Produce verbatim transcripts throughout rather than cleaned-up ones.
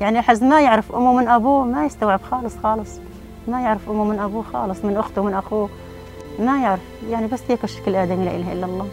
يعني الحزن ما يعرف أمه من أبوه، ما يستوعب خالص خالص، ما يعرف أمه من أبوه خالص، من أخته من أخوه ما يعرف، يعني بس هيك الشكل آدمي لا إله إلا الله.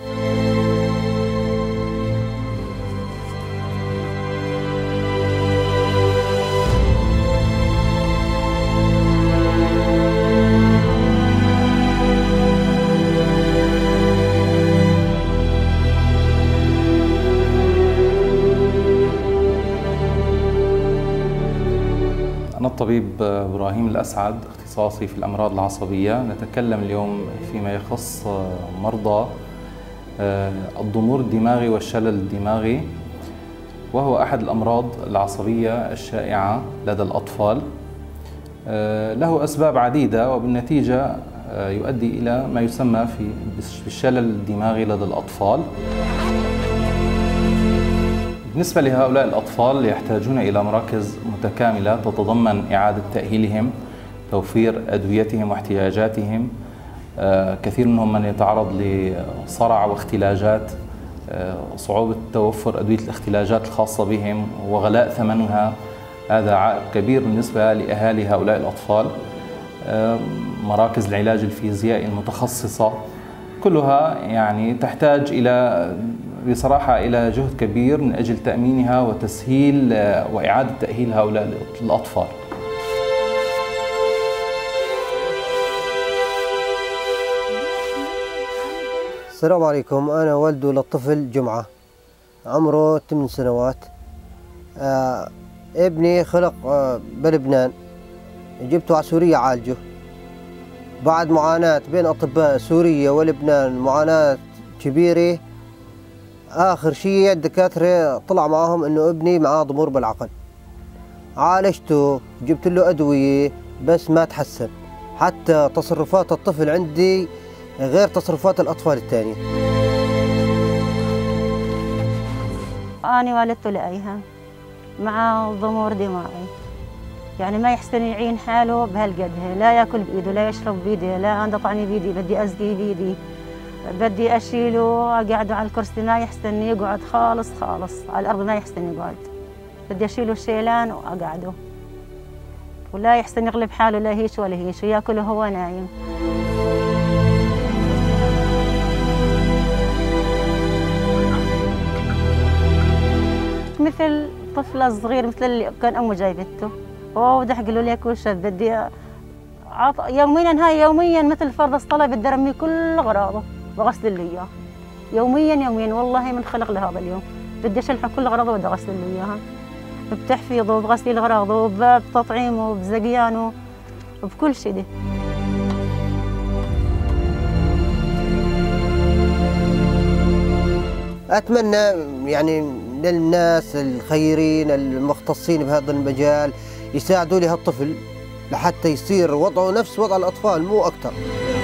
أنا الطبيب إبراهيم الأسعد، اختصاصي في الأمراض العصبية. نتكلم اليوم فيما يخص مرضى الضمور الدماغي والشلل الدماغي، وهو أحد الأمراض العصبية الشائعة لدى الأطفال. له أسباب عديدة، وبالنتيجة يؤدي إلى ما يسمى بالشلل الدماغي لدى الأطفال. بالنسبة لهؤلاء الأطفال يحتاجون إلى مراكز متكاملة تتضمن إعادة تأهيلهم، توفير أدويتهم واحتياجاتهم. كثير منهم من يتعرض لصرع واختلاجات، صعوبة توفر أدوية الاختلاجات الخاصة بهم وغلاء ثمنها، هذا عائق كبير بالنسبة لأهالي هؤلاء الأطفال. مراكز العلاج الفيزيائي المتخصصة كلها يعني تحتاج إلى بصراحة إلى جهد كبير من أجل تأمينها وتسهيل وإعادة تأهيل هؤلاء الأطفال. السلام عليكم. أنا والده للطفل جمعة، عمره ثمان سنوات. ابني خلق بلبنان، جبته على سوريا عالجه بعد معاناة بين أطباء سوريا ولبنان، معاناة كبيرة. آخر شيء الدكاترة طلع معاهم إنه ابني معاه ضمور بالعقل. عالجته، جبت له أدوية، بس ما تحسن. حتى تصرفات الطفل عندي غير تصرفات الأطفال الثانية. أنا والدته لقيها مع ضمور دماغي، يعني ما يحسن يعين حاله بهالقدها، لا ياكل بإيده، لا يشرب بإيده، لا أنا طعني بإيدي، بدي أسقيه بإيدي، بدي أشيله أقعده على الكرسي ما يحسن يقعد خالص خالص، على الأرض ما يحسن يقعد، بدي أشيله الشيلان وأقعده، ولا يحسن يغلب حاله لا هيش ولا هيش، وياكله هو نايم. مثل طفل صغير، مثل اللي كان أمه جايبته، وودح قالوا لي كل شيء بدي عط... يوميا هاي يوميا مثل فرض الصلاة بدي أرمي كل أغراضه بغسل له اياها يوميا يوميا، والله من خلق لهذا اليوم بدي اشلحه كل اغراضه وبدي اغسل له اياها، بتحفيظه بغسيل اغراضه بتطعيمه بزقيانه بكل شيء. دي اتمنى يعني للناس الخيرين المختصين بهذا المجال يساعدوا لي هالطفل لحتى يصير وضعه نفس وضع الاطفال مو اكثر.